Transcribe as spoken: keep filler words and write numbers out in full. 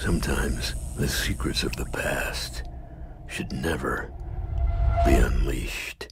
Sometimes the secrets of the past should never be unleashed.